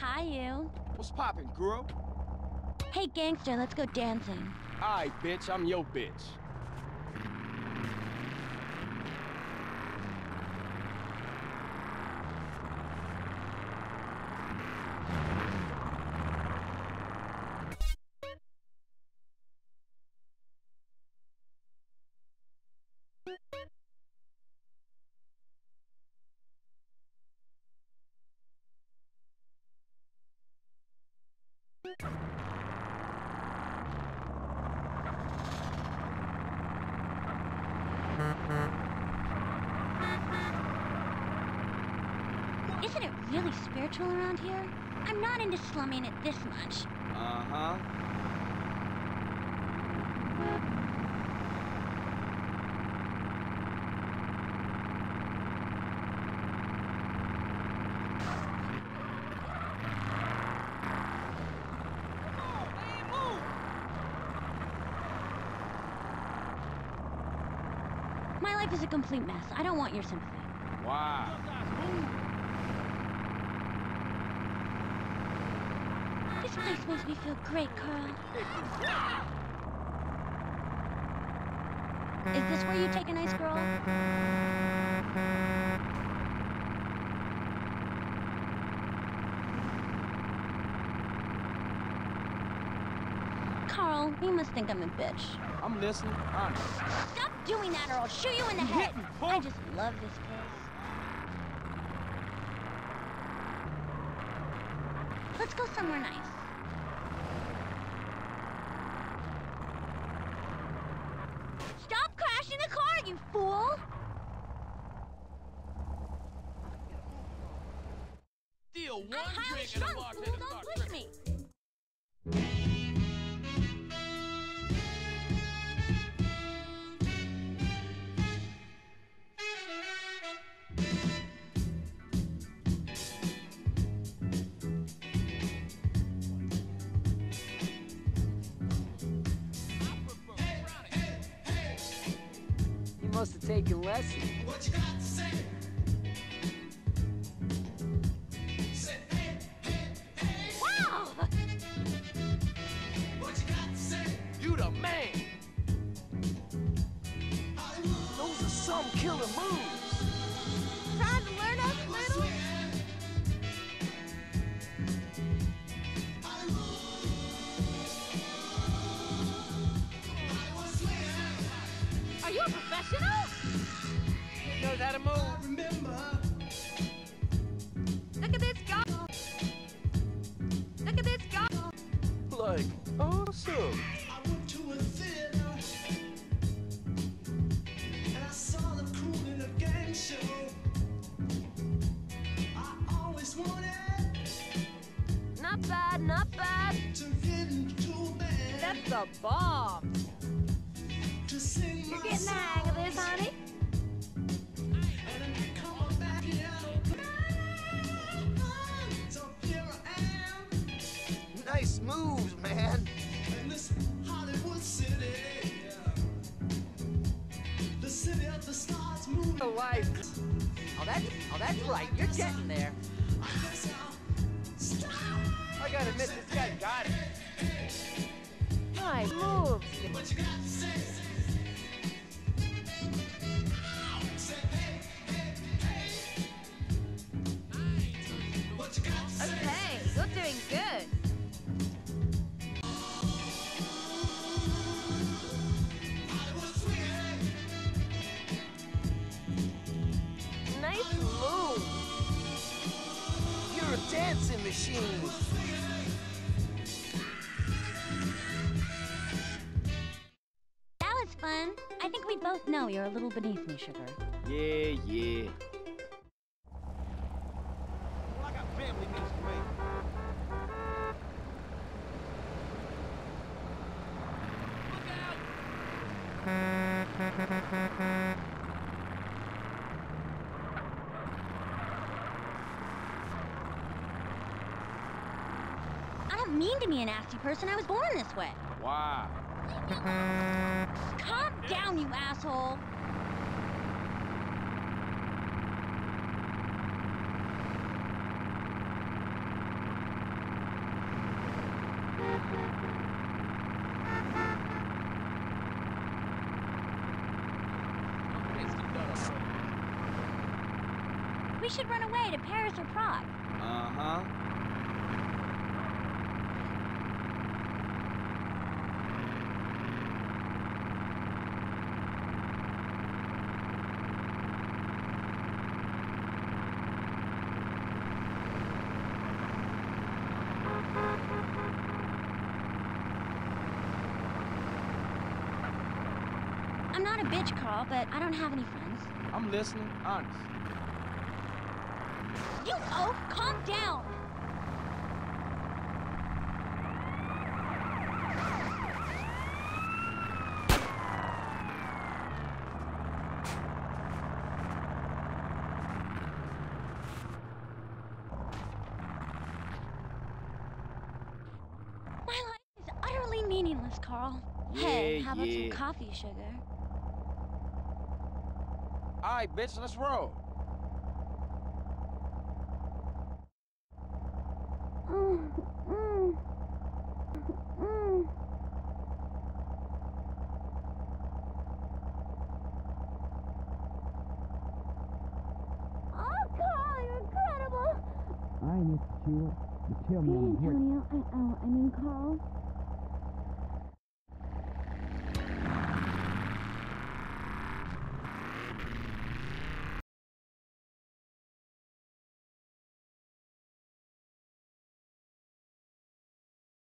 Hi, you. What's poppin', girl? Hey, gangster, let's go dancing. Aye, bitch, I'm your bitch. Isn't it really spiritual around here? I'm not into slumming it this much. My life is a complete mess. I don't want your sympathy. Wow. This place makes me feel great, Carl. Is this where you take a nice girl? Carl, you must think I'm a bitch. I'm listening. Honest. Stop doing that or I'll shoot you in the head. I just love this place. Let's go somewhere nice. Stop crashing the car, you fool! Deal one drink and a bartender start tripping. Don't push me. Must have taken lessons. What you got to say? Say hey, hey, hey. Wow! What you got to say? You the man. Those are some killer moves. Trying to learn us a little? Are you a professional? You know that a move? I remember. Look at this guy. Look at this guy. Like, awesome. I went to a theater and I saw them cool in a game show. I always wanted. Not bad, not bad. To get into a band. That's the bomb. You're getting the hang of this, honey. Nice moves, man. In this Hollywood city, the city of the stars, moon. The life. Oh, that's right. You're getting there. I gotta admit, this guy got it. Nice moves. What you got to say? Okay, you're doing good. Nice move. You're a dancing machine. That was fun. I think we both know you're a little beneath me, sugar. Yeah, yeah. I don't mean to be a nasty person. I was born this way. Wow. Calm down, you asshole. We should run away to Paris or Prague. Uh-huh. I'm not a bitch, Carl, but I don't have any friends. I'm listening, honest. You oaf, calm down! My life is utterly meaningless, Carl. Yeah, hey, how about some coffee, sugar? All right, bitch, let's roll. Oh, Carl, you're incredible. I ain't Mr. Stewart, but tell me I'm here. Antonio, I mean Carl.